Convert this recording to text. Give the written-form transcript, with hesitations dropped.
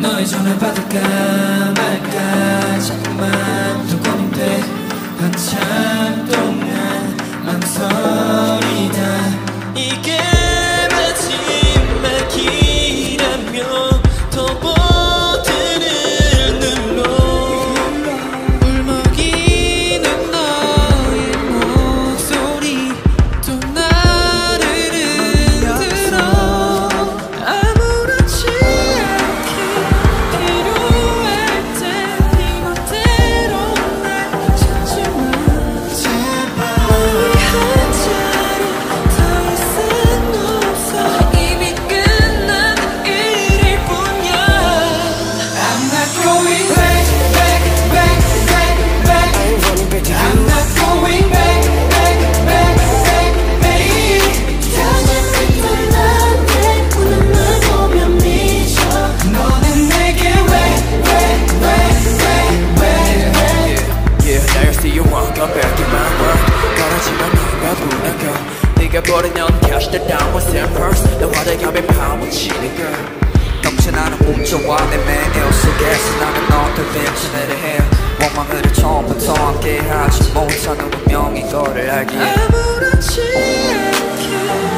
너의 전화 받을까 말까 자꾸만 두고는데 한참 동안 망설이다 이게 마지막이라면 더 버튼을 눌러 울먹이는 너의 목소리 또 나를 흔들어 아무렇지 네가 버린 넌 cash the down with zippers 내 화려함에 파묻히는 걸 넘쳐나는 몸조와 내 매일 속에서 나는 너를 빈치내려 해 원망을 처음부터 함께하지 못한 운명인 거를 알기에 아무렇지 않게